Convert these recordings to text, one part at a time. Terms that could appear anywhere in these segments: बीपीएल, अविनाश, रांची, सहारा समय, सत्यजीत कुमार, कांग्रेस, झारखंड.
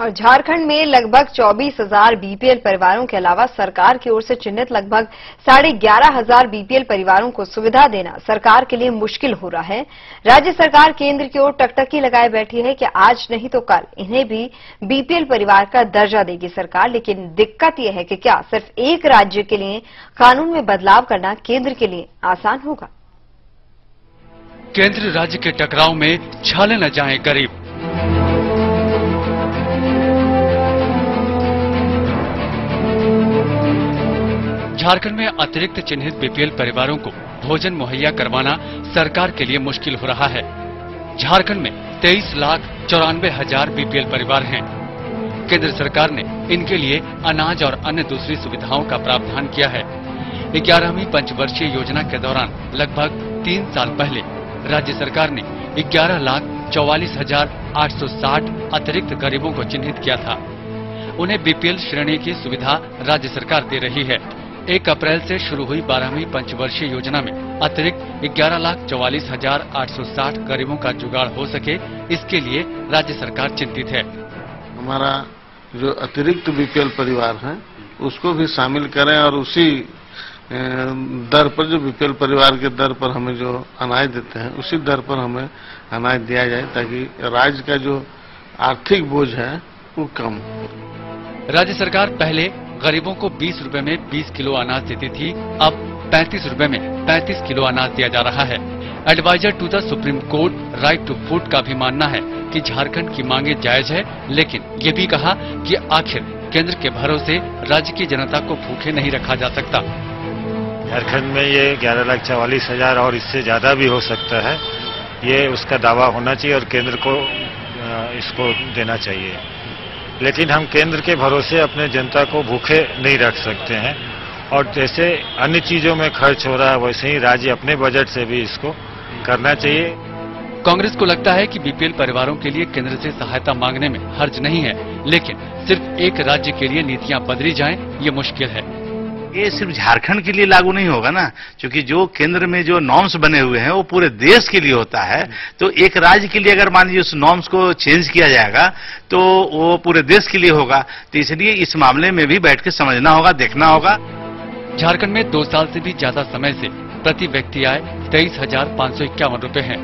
और झारखंड में लगभग 24,000 बीपीएल परिवारों के अलावा सरकार की ओर से चिन्हित लगभग 11,500 बीपीएल परिवारों को सुविधा देना सरकार के लिए मुश्किल हो रहा है। राज्य सरकार केंद्र की ओर टकटकी लगाए बैठी है कि आज नहीं तो कल इन्हें भी बीपीएल परिवार का दर्जा देगी सरकार। लेकिन दिक्कत यह है कि क्या सिर्फ एक राज्य के लिए कानून में बदलाव करना केंद्र के लिए आसान होगा। केंद्र राज्य के टकराव में छाले न जाएं गरीब। झारखंड में अतिरिक्त चिन्हित बीपीएल परिवारों को भोजन मुहैया करवाना सरकार के लिए मुश्किल हो रहा है। झारखंड में 23,94,000 बीपीएल परिवार हैं। केंद्र सरकार ने इनके लिए अनाज और अन्य दूसरी सुविधाओं का प्रावधान किया है। 11वीं पंचवर्षीय योजना के दौरान लगभग 3 साल पहले राज्य सरकार ने 11,44,860 अतिरिक्त गरीबों को चिन्हित किया था। उन्हें बीपीएल श्रेणी की सुविधा राज्य सरकार दे रही है। 1 अप्रैल से शुरू हुई 12वीं पंचवर्षीय योजना में अतिरिक्त 11,44,860 गरीबों का जुगाड़ हो सके, इसके लिए राज्य सरकार चिंतित है। हमारा जो अतिरिक्त बीपीएल परिवार है उसको भी शामिल करें और उसी दर पर जो बीपीएल परिवार के दर पर हमें जो अनाज देते हैं उसी दर पर हमें अनाज दिया जाए ताकि राज्य का जो आर्थिक बोझ है वो कम हो। राज्य सरकार पहले गरीबों को 20 रुपए में 20 किलो अनाज देती थी, अब 35 रुपए में 35 किलो अनाज दिया जा रहा है। Adviser to the supreme court right to food का भी मानना है कि झारखंड की मांगे जायज है, लेकिन ये भी कहा कि आखिर केंद्र के भरोसे राज्य की जनता को भूखे नहीं रखा जा सकता। झारखंड में ये 11,44,000 और इससे ज्यादा भी हो सकता है, ये उसका दावा होना चाहिए और केंद्र को इसको देना चाहिए। लेकिन हम केंद्र के भरोसे अपने जनता को भूखे नहीं रख सकते हैं और जैसे अन्य चीजों में खर्च हो रहा है वैसे ही राज्य अपने बजट से भी इसको करना चाहिए। कांग्रेस को लगता है कि बीपीएल परिवारों के लिए केंद्र से सहायता मांगने में हर्ज नहीं है, लेकिन सिर्फ एक राज्य के लिए नीतियां बदली जाएं ये मुश्किल है। ये सिर्फ झारखंड के लिए लागू नहीं होगा ना, क्योंकि जो केंद्र में जो नॉर्म्स बने हुए हैं वो पूरे देश के लिए होता है। तो एक राज्य के लिए अगर मान लीजिए उस नॉर्म्स को चेंज किया जाएगा तो वो पूरे देश के लिए होगा। तो इसलिए इस मामले में भी बैठ के समझना होगा, देखना होगा। झारखंड में 2 साल से भी ज्यादा समय से प्रति व्यक्ति आय 23,551 रुपए है।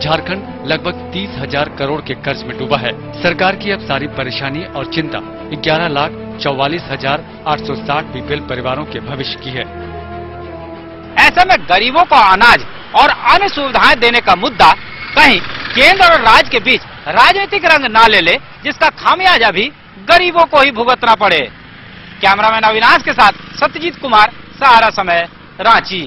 झारखंड लगभग 30,000 करोड़ के कर्ज में डूबा है। सरकार की अब सारी परेशानी और चिंता 11,44,860 बीपीएल परिवारों के भविष्य की है। ऐसे में गरीबों को अनाज और अन्य सुविधाएं देने का मुद्दा कहीं केंद्र और राज्य के बीच राजनीतिक रंग ना ले ले, जिसका खामियाजा भी गरीबों को ही भुगतना पड़े। कैमरामैन अविनाश के साथ सत्यजीत कुमार, सहारा समय, रांची।